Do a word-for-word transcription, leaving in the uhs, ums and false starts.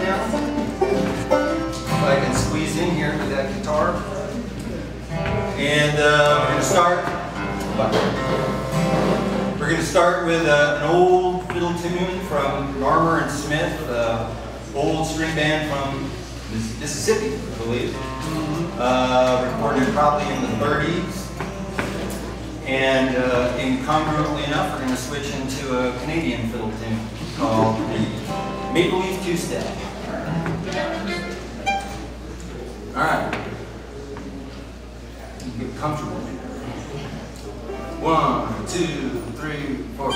down. If I can squeeze in here with that guitar. And uh, we're going to start. We're going to start with uh, an old fiddle tune from Marmer and Smith, uh, old string band from Mississippi, I believe. Uh, recorded probably in the thirties. And uh, incongruently enough, we're going to switch into a Canadian fiddle tune called the Maple Leaf Two Step. All right. Get comfortable. One, two, three, four.